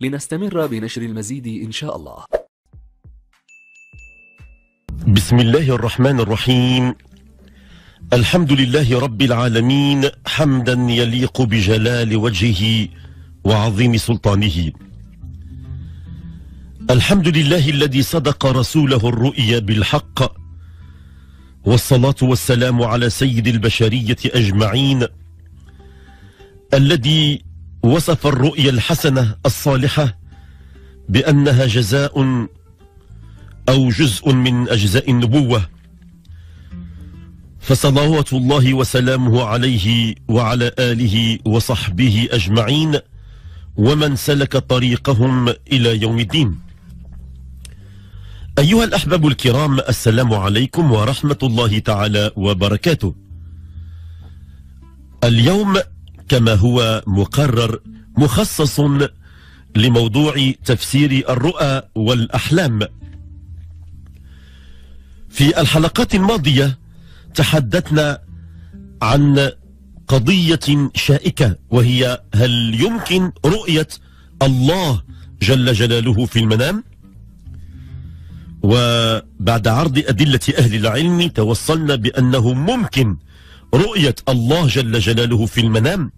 لنستمر بنشر المزيد إن شاء الله. بسم الله الرحمن الرحيم. الحمد لله رب العالمين حمدا يليق بجلال وجهه وعظيم سلطانه. الحمد لله الذي صدق رسوله الرؤيا بالحق، والصلاة والسلام على سيد البشرية أجمعين الذي وصف الرؤيا الحسنة الصالحة بأنها جزاء أو جزء من أجزاء النبوة، فصلوات الله وسلامه عليه وعلى آله وصحبه أجمعين ومن سلك طريقهم إلى يوم الدين. أيها الأحباب الكرام، السلام عليكم ورحمة الله تعالى وبركاته. اليوم كما هو مقرر مخصص لموضوع تفسير الرؤى والأحلام. في الحلقات الماضية تحدثنا عن قضية شائكة، وهي هل يمكن رؤية الله جل جلاله في المنام؟ وبعد عرض أدلة أهل العلم توصلنا بأنه ممكن رؤية الله جل جلاله في المنام،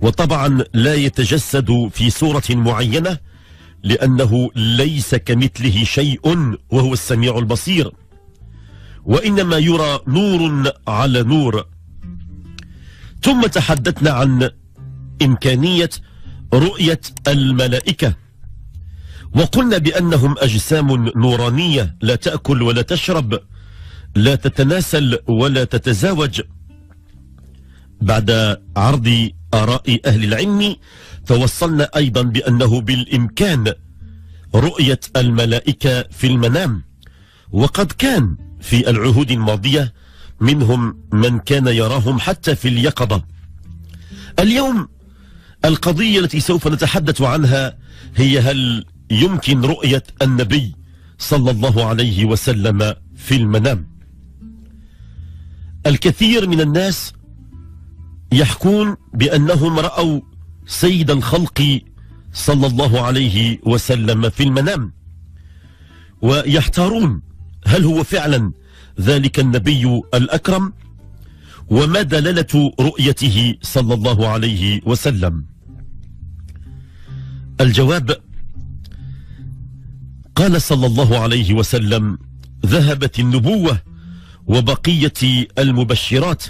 وطبعا لا يتجسد في صورة معينة لأنه ليس كمثله شيء وهو السميع البصير، وإنما يرى نور على نور. ثم تحدثنا عن إمكانية رؤية الملائكة، وقلنا بأنهم أجسام نورانية لا تأكل ولا تشرب، لا تتناسل ولا تتزاوج. بعد عرض آراء أهل العلم توصلنا أيضا بأنه بالإمكان رؤية الملائكة في المنام، وقد كان في العهود الماضية منهم من كان يراهم حتى في اليقظة. اليوم القضية التي سوف نتحدث عنها هي هل يمكن رؤية النبي صلى الله عليه وسلم في المنام؟ الكثير من الناس يحكون بأنهم رأوا سيد الخلق صلى الله عليه وسلم في المنام، ويحتارون هل هو فعلا ذلك النبي الأكرم؟ وما دلالة رؤيته صلى الله عليه وسلم؟ الجواب: قال صلى الله عليه وسلم: ذهبت النبوة وبقية المبشرات.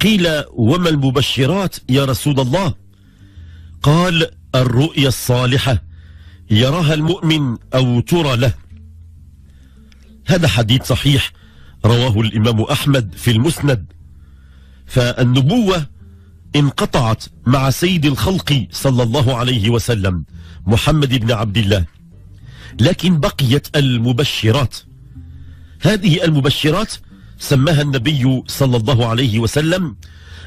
قيل: وما المبشرات يا رسول الله؟ قال: الرؤيا الصالحة يراها المؤمن أو ترى له. هذا حديث صحيح رواه الإمام أحمد في المسند. فالنبوة انقطعت مع سيد الخلق صلى الله عليه وسلم محمد بن عبد الله، لكن بقيت المبشرات. هذه المبشرات سماها النبي صلى الله عليه وسلم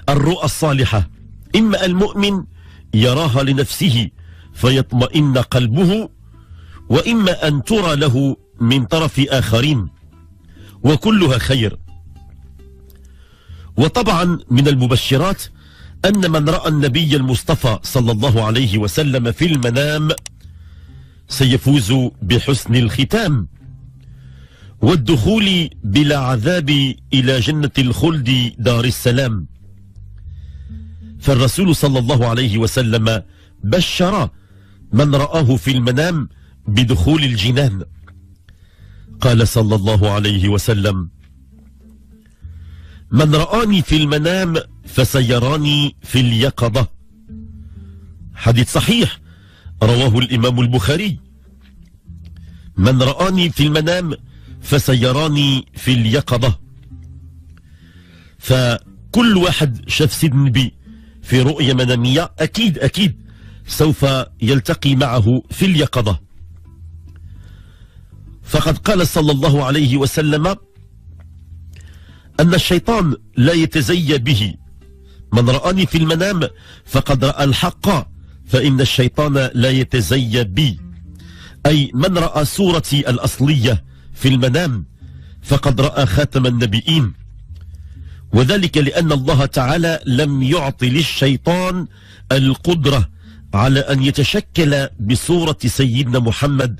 الرؤى الصالحة، إما المؤمن يراها لنفسه فيطمئن قلبه، وإما أن ترى له من طرف آخرين، وكلها خير. وطبعا من المبشرات أن من رأى النبي المصطفى صلى الله عليه وسلم في المنام سيفوز بحسن الختام والدخول بلا عذاب إلى جنة الخلد دار السلام. فالرسول صلى الله عليه وسلم بشر من رآه في المنام بدخول الجنان. قال صلى الله عليه وسلم: من رآني في المنام فسيراني في اليقظة. حديث صحيح رواه الإمام البخاري. من رآني في المنام فسيراني في اليقظة. فكل واحد شاف سيد النبي في رؤية منامية أكيد سوف يلتقي معه في اليقظة. فقد قال صلى الله عليه وسلم أن الشيطان لا يتزيى به، من رآني في المنام فقد رأى الحق فإن الشيطان لا يتزيى بي، أي من رأى صورتي الأصلية في المنام فقد رأى خاتم النبيين، وذلك لأن الله تعالى لم يعط للشيطان القدرة على أن يتشكل بصورة سيدنا محمد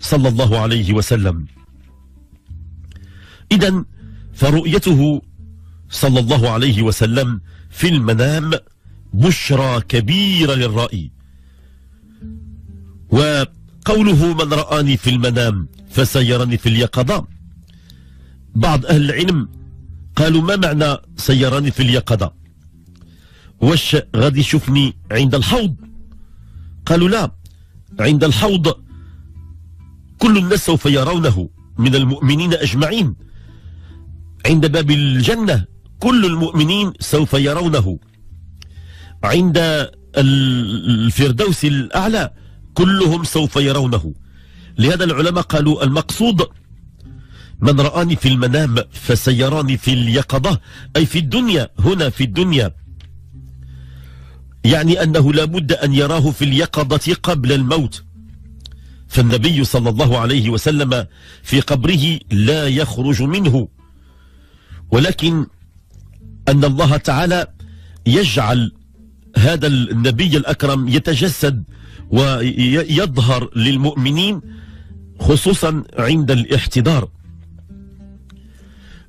صلى الله عليه وسلم. إذن فرؤيته صلى الله عليه وسلم في المنام بشرى كبيرة للرأي. وقوله من رآني في المنام فسيرني في اليقظة، بعض أهل العلم قالوا ما معنى سيرني في اليقظة؟ وش غادي يشوفني عند الحوض؟ قالوا لا، عند الحوض كل الناس سوف يرونه من المؤمنين أجمعين، عند باب الجنة كل المؤمنين سوف يرونه، عند الفردوس الأعلى كلهم سوف يرونه. لهذا العلماء قالوا المقصود من رآني في المنام فسيراني في اليقظة، أي في الدنيا، هنا في الدنيا، يعني أنه لا بد أن يراه في اليقظة قبل الموت. فالنبي صلى الله عليه وسلم في قبره لا يخرج منه، ولكن أن الله تعالى يجعل هذا النبي الأكرم يتجسد ويظهر للمؤمنين خصوصا عند الاحتضار.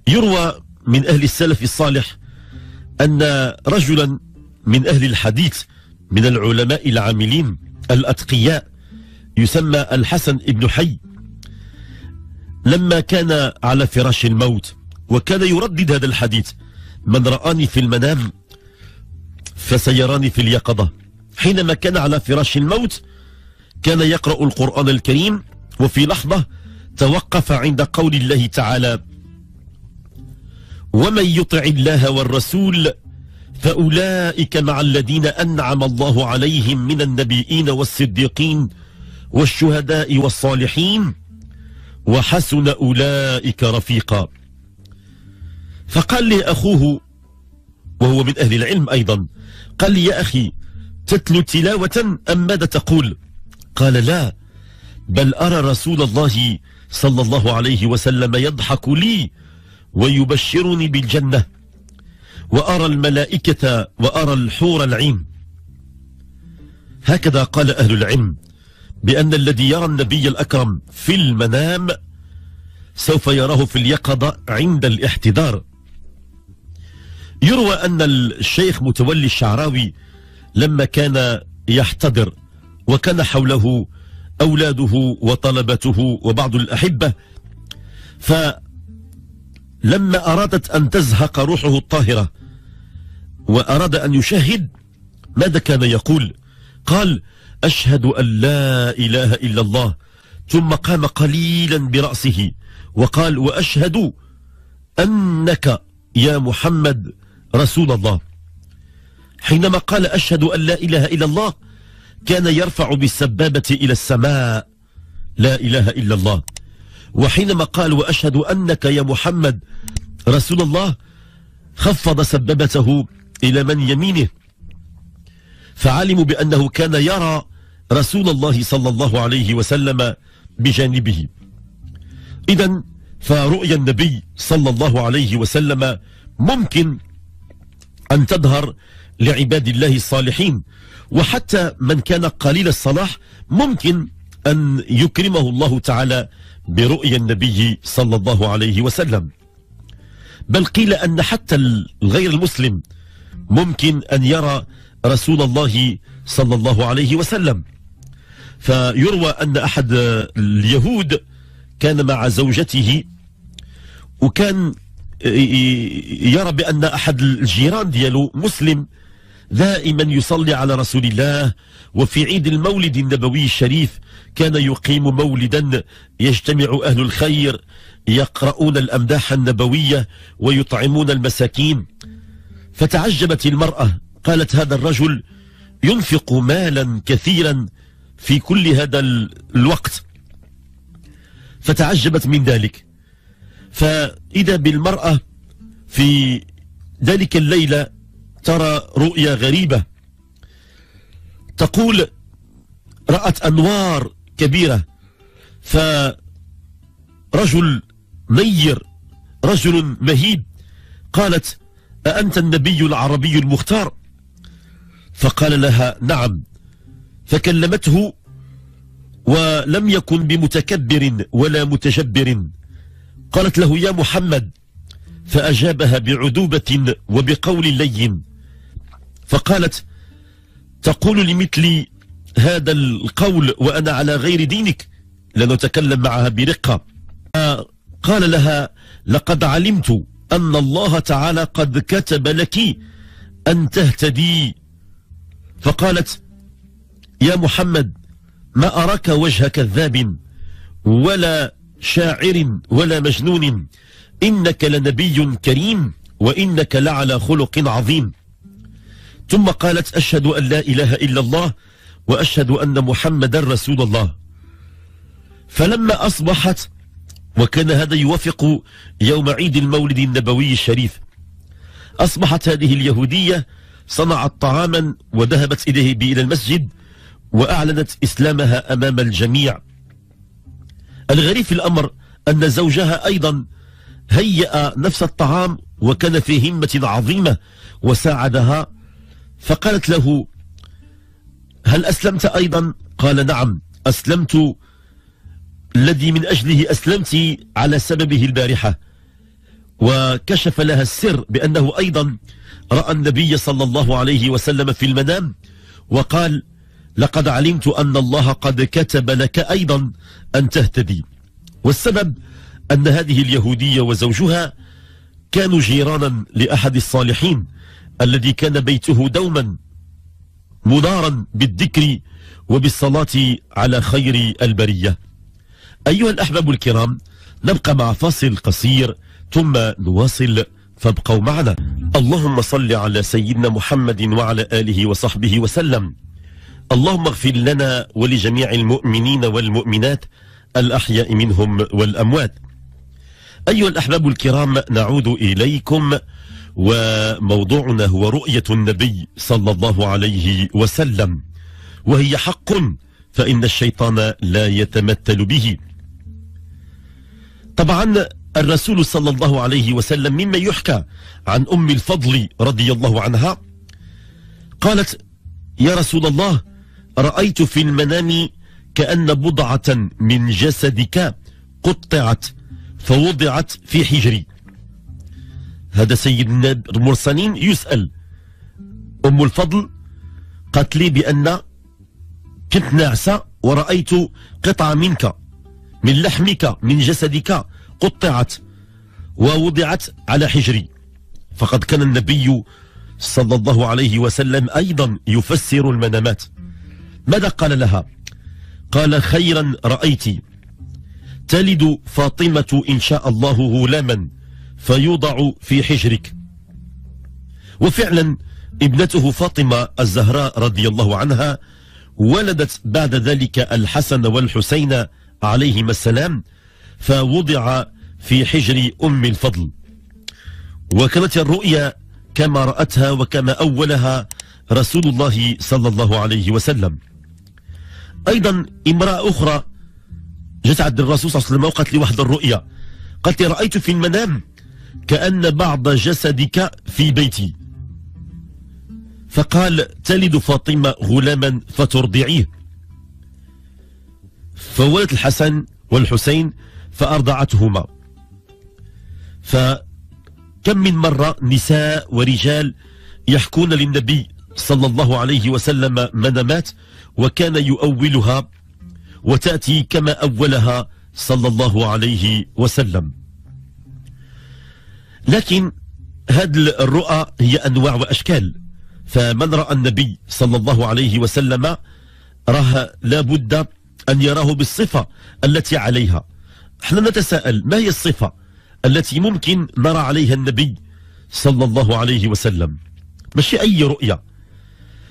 يروى من أهل السلف الصالح أن رجلا من أهل الحديث من العلماء العاملين الأتقياء يسمى الحسن بن حي، لما كان على فراش الموت وكان يردد هذا الحديث من رآني في المنام فسيراني في اليقظة، حينما كان على فراش الموت كان يقرأ القرآن الكريم، وفي لحظة توقف عند قول الله تعالى ومن يطع الله والرسول فأولئك مع الذين أنعم الله عليهم من النبيين والصديقين والشهداء والصالحين وحسن أولئك رفيقا. فقال لي أخوه وهو من أهل العلم أيضا، قال لي يا أخي تتلو تلاوة أم ماذا تقول؟ قال لا، بل أرى رسول الله صلى الله عليه وسلم يضحك لي ويبشرني بالجنة، وأرى الملائكة وأرى الحور العين. هكذا قال أهل العلم بأن الذي يرى النبي الأكرم في المنام سوف يراه في اليقظة عند الاحتضار. يروى أن الشيخ متولي الشعراوي لما كان يحتضر وكان حوله أولاده وطلبته وبعض الأحبة، فلما أرادت أن تزهق روحه الطاهرة وأراد أن يشهد ماذا كان يقول؟ قال أشهد أن لا إله إلا الله، ثم قام قليلا برأسه وقال وأشهد أنك يا محمد رسول الله. حينما قال أشهد أن لا إله إلا الله كان يرفع بالسبابة إلى السماء لا إله إلا الله، وحينما قال وأشهد أنك يا محمد رسول الله خفض سبابته إلى من يمينه، فعلموا بأنه كان يرى رسول الله صلى الله عليه وسلم بجانبه. إذن فرؤيا النبي صلى الله عليه وسلم ممكن أن تظهر لعباد الله الصالحين، وحتى من كان قليل الصلاح ممكن أن يكرمه الله تعالى برؤيا النبي صلى الله عليه وسلم. بل قيل أن حتى الغير المسلم ممكن أن يرى رسول الله صلى الله عليه وسلم. فيروى أن أحد اليهود كان مع زوجته، وكان يرى بأن أحد الجيران ديالو مسلم دائما يصلي على رسول الله، وفي عيد المولد النبوي الشريف كان يقيم مولدا يجتمع أهل الخير يقرؤون الأمداح النبوية ويطعمون المساكين. فتعجبت المرأة، قالت هذا الرجل ينفق مالا كثيرا في كل هذا الوقت. فتعجبت من ذلك. فإذا بالمرأة في ذلك الليلة ترى رؤيا غريبة، تقول رأت أنوار كبيرة، فرجل نير، رجل مهيب. قالت: أأنت النبي العربي المختار؟ فقال لها: نعم. فكلمته ولم يكن بمتكبر ولا متجبر. قالت له: يا محمد. فأجابها بعذوبة وبقول لين. فقالت: تقول لمثلي هذا القول وأنا على غير دينك؟ لنتكلم معها برقة. قال لها: لقد علمت أن الله تعالى قد كتب لك أن تهتدي. فقالت: يا محمد، ما أراك وجه كذاب ولا شاعر ولا مجنون، إنك لنبي كريم وإنك لعلى خلق عظيم. ثم قالت: أشهد أن لا إله إلا الله وأشهد أن محمدا رسول الله. فلما أصبحت، وكان هذا يوافق يوم عيد المولد النبوي الشريف، أصبحت هذه اليهودية صنعت طعاما وذهبت إليه إلى المسجد وأعلنت إسلامها أمام الجميع. الغريب في الأمر أن زوجها أيضا هيأ نفس الطعام وكان في همة عظيمة وساعدها. فقالت له: هل أسلمت أيضا؟ قال: نعم، أسلمت، الذي من أجله أسلمت على سببه البارحة. وكشف لها السر بأنه أيضا رأى النبي صلى الله عليه وسلم في المنام وقال: لقد علمت أن الله قد كتب لك أيضا أن تهتدي. والسبب أن هذه اليهودية وزوجها كانوا جيرانا لأحد الصالحين الذي كان بيته دوما منارا بالذكر وبالصلاة على خير البرية. أيها الأحباب الكرام، نبقى مع فاصل قصير ثم نواصل، فابقوا معنا. اللهم صل على سيدنا محمد وعلى آله وصحبه وسلم. اللهم اغفر لنا ولجميع المؤمنين والمؤمنات الأحياء منهم والأموات. أيها الأحباب الكرام، نعود إليكم، وموضوعنا هو رؤية النبي صلى الله عليه وسلم، وهي حق فإن الشيطان لا يتمثل به. طبعا الرسول صلى الله عليه وسلم مما يحكى عن أم الفضل رضي الله عنها قالت: يا رسول الله، رأيت في المنام كأن بضعة من جسدك قطعت فوضعت في حجري. هذا سيدنا المرسلين يسأل أم الفضل: قالت لي بأن كنت ناعسة ورأيت قطعة منك، من لحمك، من جسدك، قطعت ووضعت على حجري. فقد كان النبي صلى الله عليه وسلم أيضا يفسر المنامات. ماذا قال لها؟ قال: خيرا رأيت، تلد فاطمة إن شاء الله غلاما فيوضع في حجرك. وفعلا ابنته فاطمة الزهراء رضي الله عنها ولدت بعد ذلك الحسن والحسين عليهما السلام، فوضع في حجر أم الفضل. وكانت الرؤيا كما رأتها وكما أولها رسول الله صلى الله عليه وسلم. أيضا امرأة أخرى جت عند الرسول صلى الله عليه وسلم وقالت لي واحد الرؤيا، قالت: رأيت في المنام كأن بعض جسدك في بيتي. فقال: تلد فاطمة غلاما فترضعيه. فولد الحسن والحسين فأرضعتهما. فكم من مرة نساء ورجال يحكون للنبي صلى الله عليه وسلم منامات وكان يؤولها وتأتي كما أولها صلى الله عليه وسلم. لكن هذه الرؤى هي أنواع وأشكال، فمن رأى النبي صلى الله عليه وسلم راه لابد أن يراه بالصفة التي عليها. احنا نتساءل: ما هي الصفة التي ممكن نرى عليها النبي صلى الله عليه وسلم؟ ماشي أي رؤية،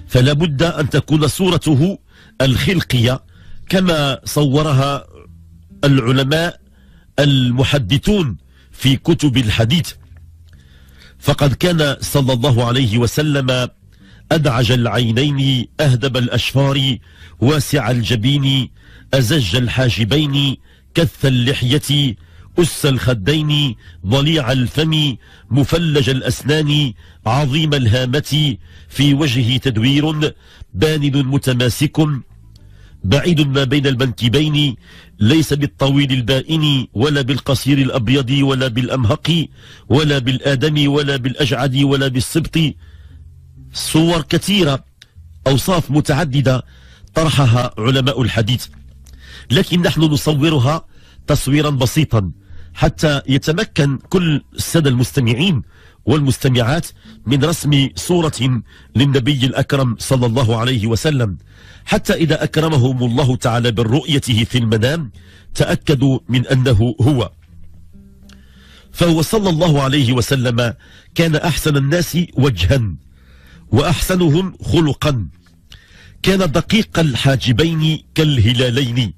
فلا بد أن تكون صورته الخلقية كما صورها العلماء المحدثون في كتب الحديث، فقد كان صلى الله عليه وسلم أدعج العينين، أهدب الأشفار، واسع الجبين، أزج الحاجبين، كث اللحية، أس الخدين، ضليع الفم، مفلج الأسنان، عظيم الهامة، في وجهه تدوير، باند متماسك، بعيد ما بين المنكبين، ليس بالطويل البائن ولا بالقصير الأبيض ولا بالأمهق ولا بالآدم ولا بالأجعد ولا بالسبط. صور كثيرة، أوصاف متعددة طرحها علماء الحديث، لكن نحن نصورها تصويرا بسيطا حتى يتمكن كل السادة المستمعين والمستمعات من رسم صورة للنبي الأكرم صلى الله عليه وسلم، حتى إذا أكرمهم الله تعالى برؤيته في المنام تأكدوا من أنه هو. فهو صلى الله عليه وسلم كان أحسن الناس وجها وأحسنهم خلقا، كان دقيق الحاجبين كالهلالين،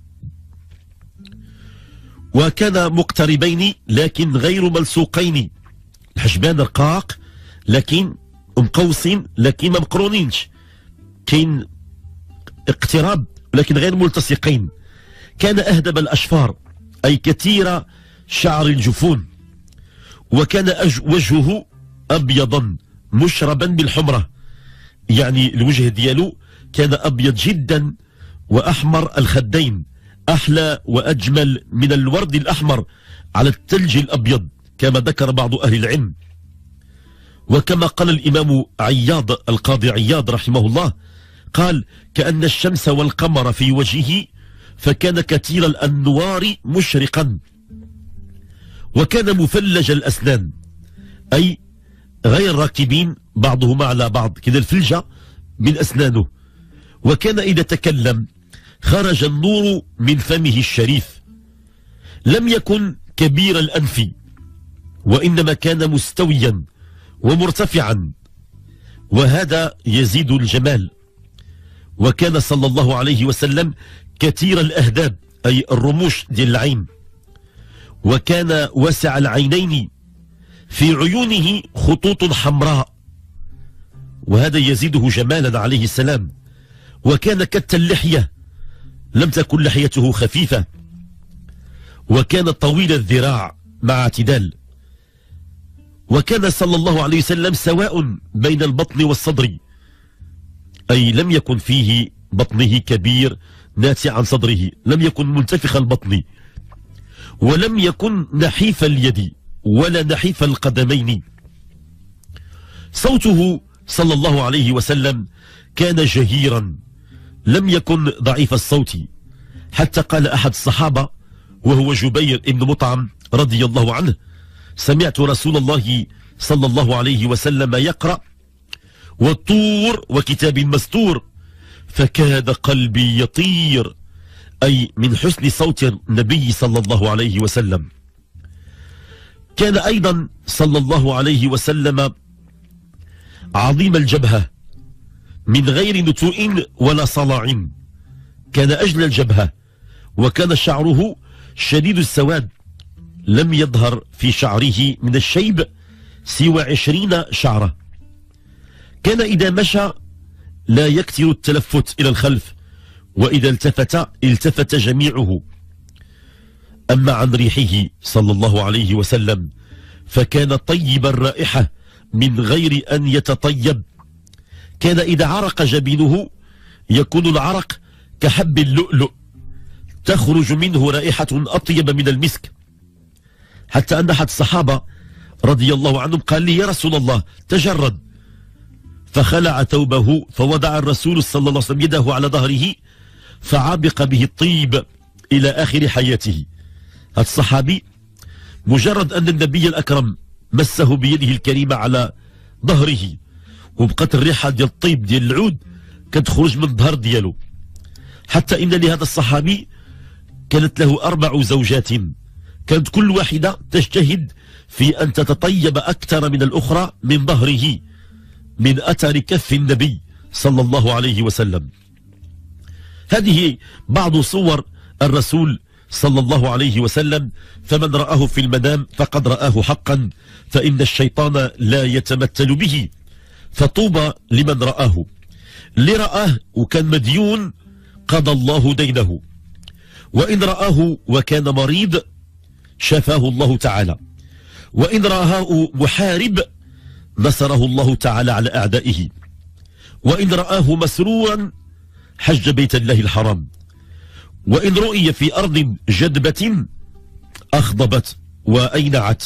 وكان مقتربين لكن غير ملصوقين، الحجبان رقاق لكن مقوسين لكن ما مقرونينش، كاين اقتراب لكن غير ملتصقين. كان أهدب الأشفار أي كثير شعر الجفون، وكان وجهه أبيضا مشربا بالحمرة، يعني الوجه ديالو كان أبيض جدا، وأحمر الخدين، أحلى وأجمل من الورد الأحمر على الثلج الأبيض كما ذكر بعض أهل العلم. وكما قال الإمام عياض القاضي عياض رحمه الله، قال كأن الشمس والقمر في وجهه، فكان كثير الأنوار مشرقا. وكان مفلج الأسنان أي غير راكبين بعضهما على بعض، كده الفلجة من أسنانه. وكان إذا تكلم خرج النور من فمه الشريف، لم يكن كبير الأنف وإنما كان مستويا ومرتفعا، وهذا يزيد الجمال. وكان صلى الله عليه وسلم كثير الأهداب أي الرموش ديال العين، وكان واسع العينين، في عيونه خطوط حمراء وهذا يزيده جمالا عليه السلام. وكان كت اللحية، لم تكن لحيته خفيفة، وكان طويل الذراع مع اعتدال. وكان صلى الله عليه وسلم سواء بين البطن والصدر، أي لم يكن فيه بطنه كبير ناتع عن صدره، لم يكن منتفخ البطن، ولم يكن نحيف اليد ولا نحيف القدمين. صوته صلى الله عليه وسلم كان جهيرا، لم يكن ضعيف الصوت، حتى قال أحد الصحابة وهو جبير بن مطعم رضي الله عنه، سمعت رسول الله صلى الله عليه وسلم يقرأ والطور وكتاب مستور فكاد قلبي يطير، أي من حسن صوت النبي صلى الله عليه وسلم. كان أيضا صلى الله عليه وسلم عظيم الجبهة من غير نتوء ولا صلاع، كان أجل الجبهة. وكان شعره شديد السواد، لم يظهر في شعره من الشيب سوى 20 شعرة. كان إذا مشى لا يكثر التلفت إلى الخلف، وإذا التفت جميعه. أما عن ريحه صلى الله عليه وسلم فكان طيب الرائحة من غير أن يتطيب، كان إذا عرق جبينه يكون العرق كحب اللؤلؤ، تخرج منه رائحة أطيب من المسك. حتى أن أحد الصحابة رضي الله عنهم قال لي يا رسول الله تجرد، فخلع ثوبه فوضع الرسول صلى الله عليه وسلم يده على ظهره فعبق به الطيب إلى آخر حياته. هذا الصحابي مجرد أن النبي الأكرم مسه بيده الكريمة على ظهره وبقت الريحة ديال الطيب ديال العود كتخرج من الظهر ديالو. حتى إن لهذا الصحابي كانت له 4 زوجات، كانت كل واحدة تجتهد في أن تتطيب أكثر من الأخرى من ظهره، من أثر كف النبي صلى الله عليه وسلم. هذه بعض صور الرسول صلى الله عليه وسلم: فمن رآه في المنام فقد رآه حقا، فإن الشيطان لا يتمثل به، فطوبى لمن رآه. اللي رآه وكان مديون قضى الله دينه، وإن رآه وكان مريض شفاه الله تعالى، وإن رآه محارب نصره الله تعالى على أعدائه، وإن رآه مسرورا حج بيت الله الحرام، وإن رؤي في أرض جدبة أخضبت وأينعت،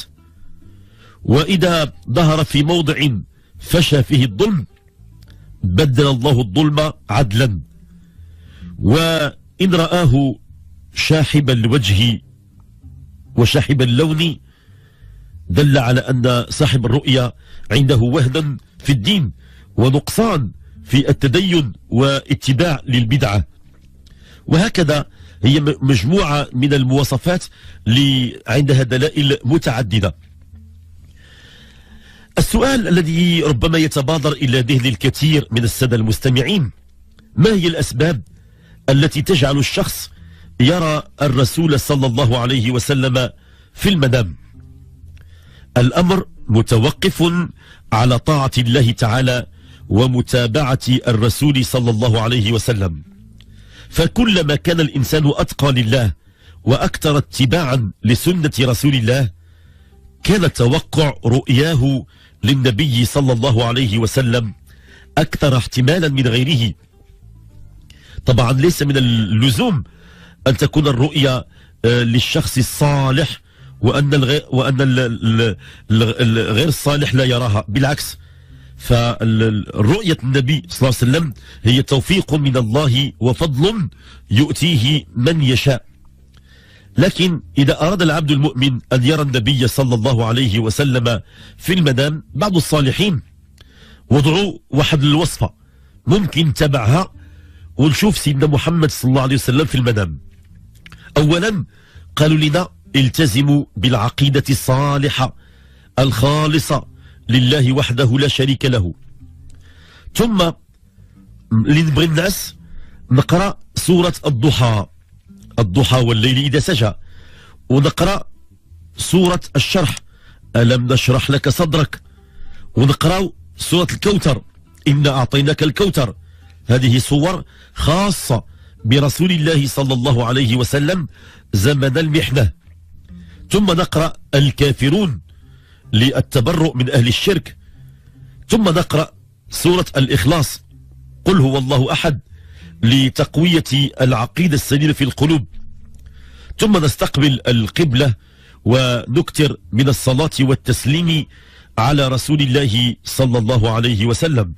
وإذا ظهر في موضع فشى فيه الظلم بدل الله الظلم عدلا، وإن رآه شاحب الوجه وشاحب اللون دل على أن صاحب الرؤيا عنده وهنا في الدين ونقصان في التدين واتباع للبدعة. وهكذا هي مجموعة من المواصفات اللي عندها دلائل متعددة. السؤال الذي ربما يتبادر إلى ذهن الكثير من السادة المستمعين: ما هي الأسباب التي تجعل الشخص يرى الرسول صلى الله عليه وسلم في المنام؟ الأمر متوقف على طاعة الله تعالى ومتابعة الرسول صلى الله عليه وسلم، فكلما كان الإنسان أتقى لله وأكثر اتباعا لسنة رسول الله كان توقع رؤياه للنبي صلى الله عليه وسلم أكثر احتمالا من غيره. طبعا ليس من اللزوم أن تكون الرؤيا للشخص الصالح وأن الغير الصالح لا يراها، بالعكس، فرؤية النبي صلى الله عليه وسلم هي توفيق من الله وفضل يؤتيه من يشاء. لكن إذا أراد العبد المؤمن أن يرى النبي صلى الله عليه وسلم في المنام، بعض الصالحين وضعوا واحد الوصفة ممكن تبعها ونشوف سيدنا محمد صلى الله عليه وسلم في المنام. أولا قالوا لنا: التزموا بالعقيدة الصالحة الخالصة لله وحده لا شريك له. ثم لنبغي الناس نقرأ سورة الضحى، الضحى والليل إذا سجى، ونقرأ سورة الشرح، ألم نشرح لك صدرك، ونقرأ سورة الكوثر، إنا أعطيناك الكوثر. هذه صور خاصة برسول الله صلى الله عليه وسلم زمن المحنة. ثم نقرأ الكافرون للتبرؤ من أهل الشرك. ثم نقرأ سورة الإخلاص، قل هو الله أحد، لتقوية العقيدة السليمة في القلوب. ثم نستقبل القبلة ونكثر من الصلاة والتسليم على رسول الله صلى الله عليه وسلم.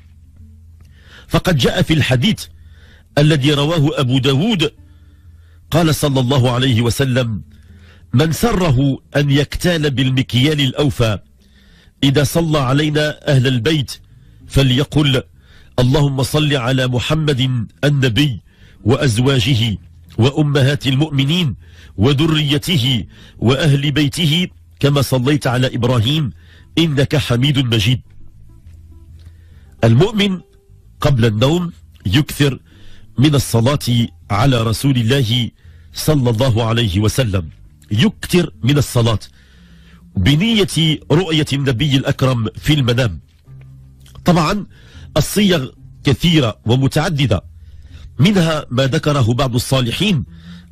فقد جاء في الحديث الذي رواه أبو داود قال صلى الله عليه وسلم: من سره أن يكتال بالمكيال الأوفى إذا صلى علينا أهل البيت فليقل: اللهم صل على محمد النبي وأزواجه وأمهات المؤمنين وذريته وأهل بيته كما صليت على إبراهيم إنك حميد مجيد. المؤمن قبل النوم يكثر من الصلاة على رسول الله صلى الله عليه وسلم، يكثر من الصلاة بنية رؤية النبي الأكرم في المنام. طبعا الصيغ كثيرة ومتعددة، منها ما ذكره بعض الصالحين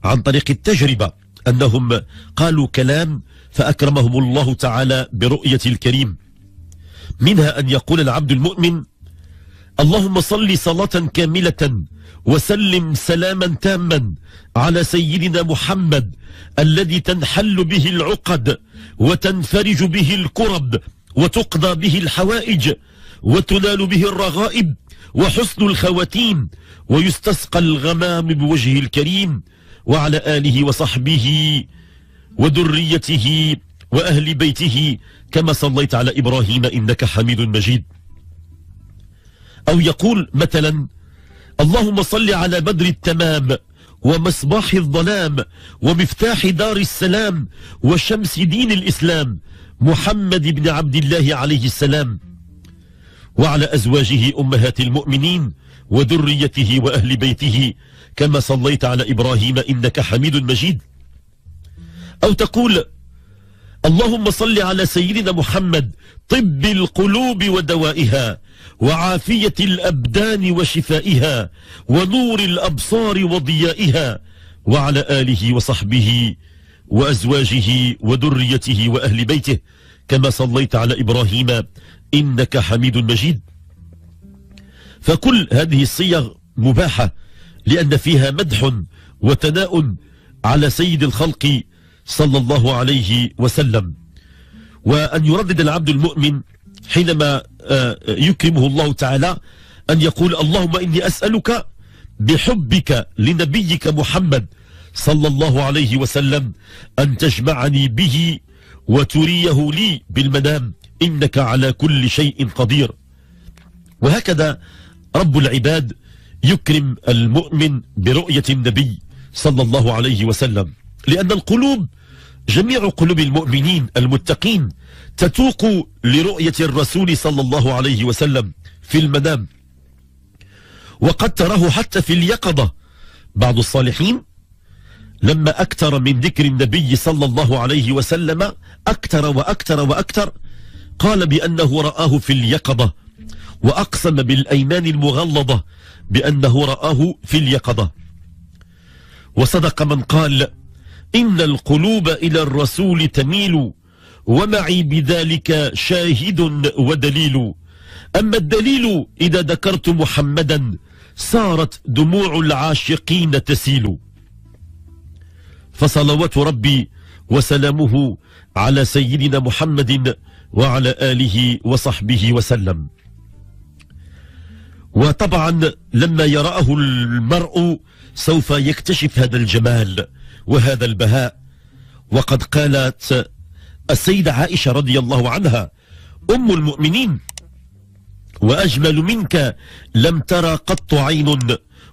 عن طريق التجربة، أنهم قالوا كلام فأكرمهم الله تعالى برؤية الكريم. منها أن يقول العبد المؤمن: اللهم صل صلاة كاملة وسلم سلاما تاما على سيدنا محمد الذي تنحل به العقد وتنفرج به الكرب وتقضى به الحوائج وتنال به الرغائب وحسن الخواتيم ويستسقى الغمام بوجهه الكريم، وعلى آله وصحبه وذريته وأهل بيته كما صليت على إبراهيم إنك حميد مجيد. أو يقول مثلا: اللهم صل على بدر التمام ومصباح الظلام ومفتاح دار السلام وشمس دين الإسلام محمد بن عبد الله عليه السلام، وعلى أزواجه أمهات المؤمنين وذريته وأهل بيته كما صليت على إبراهيم إنك حميد مجيد. أو تقول اللهم صل على سيدنا محمد طب القلوب ودوائها وعافية الأبدان وشفائها ونور الأبصار وضيائها وعلى آله وصحبه وأزواجه وذريته وأهل بيته كما صليت على إبراهيم إنك حميد مجيد. فكل هذه الصيغ مباحة لأن فيها مدح وثناء على سيد الخلق صلى الله عليه وسلم. وأن يردد العبد المؤمن حينما يكرمه الله تعالى أن يقول اللهم إني أسألك بحبك لنبيك محمد صلى الله عليه وسلم أن تجمعني به وتريه لي بالمنام إنك على كل شيء قدير. وهكذا رب العباد يكرم المؤمن برؤية النبي صلى الله عليه وسلم، لأن القلوب جميع قلوب المؤمنين المتقين تتوق لرؤية الرسول صلى الله عليه وسلم في المنام، وقد تراه حتى في اليقظة. بعض الصالحين لما أكثر من ذكر النبي صلى الله عليه وسلم أكثر وأكثر وأكثر، قال بأنه رآه في اليقظة، وأقسم بالأيمان المغلظة بأنه رآه في اليقظة. وصدق من قال إن القلوب إلى الرسول تميل ومعي بذلك شاهد ودليل، أما الدليل إذا ذكرت محمدا صارت دموع العاشقين تسيل. فصلوات ربي وسلامه على سيدنا محمد وعلى آله وصحبه وسلم. وطبعا لما يراه المرء سوف يكتشف هذا الجمال وهذا البهاء. وقد قالت السيدة عائشة رضي الله عنها أم المؤمنين وأجمل منك لم ترى قط عين،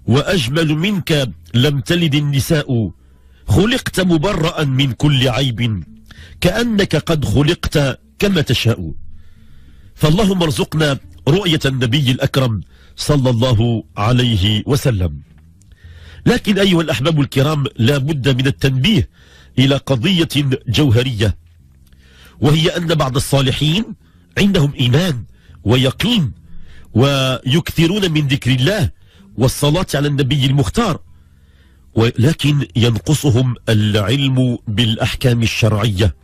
وأجمل منك لم تلد النساء، خلقت مبرأ من كل عيب، كأنك قد خلقت كما تشاء. فاللهم ارزقنا رؤية النبي الأكرم صلى الله عليه وسلم. لكن أيها الأحباب الكرام، لا بد من التنبيه إلى قضية جوهرية، وهي أن بعض الصالحين عندهم إيمان ويقين ويكثرون من ذكر الله والصلاة على النبي المختار، ولكن ينقصهم العلم بالأحكام الشرعية،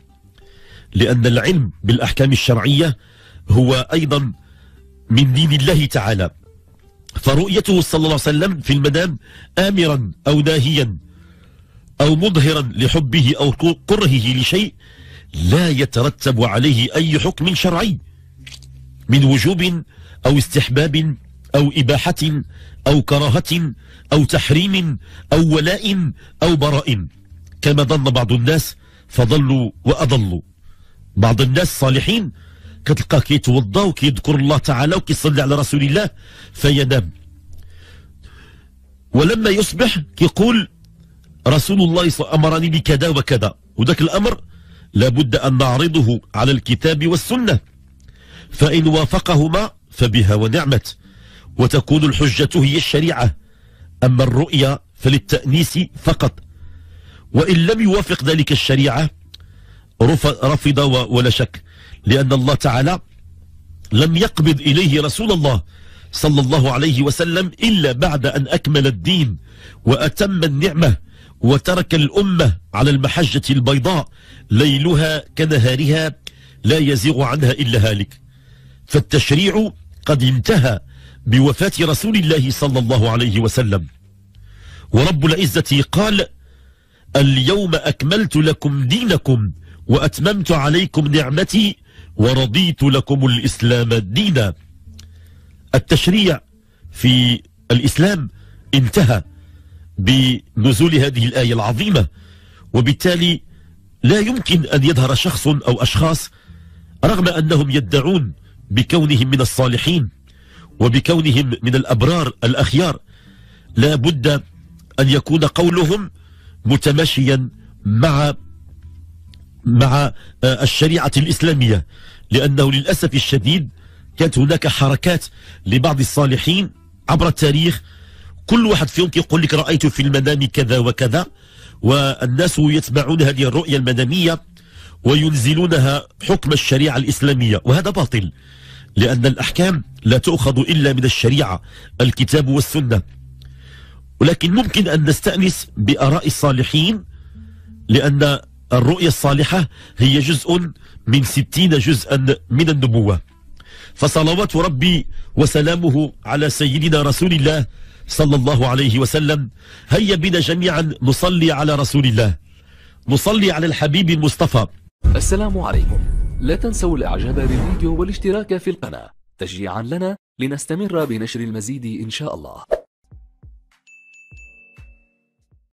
لأن العلم بالأحكام الشرعية هو أيضا من دين الله تعالى. فرؤيته صلى الله عليه وسلم في المنام آمرا أو ناهيا أو مظهرا لحبه أو كرهه لشيء لا يترتب عليه أي حكم شرعي من وجوب أو استحباب أو إباحة أو كراهة أو تحريم أو ولاء أو براء، كما ظن بعض الناس فضلوا وأضلوا. بعض الناس صالحين كتلقاه كيتوضا وكيذكر الله تعالى وكيصلي على رسول الله فينام، ولما يصبح كيقول رسول الله أمرني بكذا وكذا، وذاك الأمر لابد أن نعرضه على الكتاب والسنة، فإن وافقهما فبها ونعمت، وتكون الحجة هي الشريعة. أما الرؤيا فللتأنيس فقط، وإن لم يوافق ذلك الشريعة رفض ولا شك، لأن الله تعالى لم يقبض إليه رسول الله صلى الله عليه وسلم إلا بعد أن أكمل الدين وأتم النعمة وترك الأمة على المحجة البيضاء ليلها كنهارها لا يزيغ عنها إلا هالك. فالتشريع قد انتهى بوفاة رسول الله صلى الله عليه وسلم. ورب العزة قال اليوم أكملت لكم دينكم وأتممت عليكم نعمتي ورضيت لكم الإسلام دينا. التشريع في الإسلام انتهى بنزول هذه الآية العظيمة، وبالتالي لا يمكن أن يظهر شخص أو أشخاص رغم أنهم يدعون بكونهم من الصالحين وبكونهم من الأبرار الأخيار، لا بد أن يكون قولهم متماشيا مع الشريعة الإسلامية. لأنه للأسف الشديد كانت هناك حركات لبعض الصالحين عبر التاريخ، كل واحد فيهم يقول لك رأيت في المنام كذا وكذا، والناس يتبعون هذه الرؤية المدنية وينزلونها حكم الشريعة الإسلامية، وهذا باطل، لأن الأحكام لا تؤخذ إلا من الشريعة الكتاب والسنة. ولكن ممكن أن نستأنس بآراء الصالحين، لأن الرؤية الصالحة هي جزء من 60 جزءا من النبوة. فصلوات ربي وسلامه على سيدنا رسول الله صلى الله عليه وسلم. هيا بنا جميعا نصلي على رسول الله، نصلي على الحبيب المصطفى. السلام عليكم، لا تنسوا الاعجاب بالفيديو والاشتراك في القناة تشجيعا لنا لنستمر بنشر المزيد ان شاء الله.